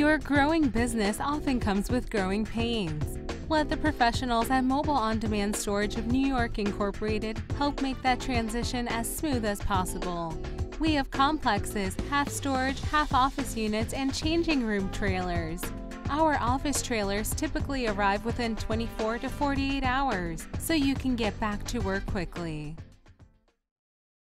Your growing business often comes with growing pains. Let the professionals at Mobile On Demand Storage of NY, Incorporated help make that transition as smooth as possible. We have complexes, half storage, half office units, and changing room trailers. Our office trailers typically arrive within 24 to 48 hours, so you can get back to work quickly.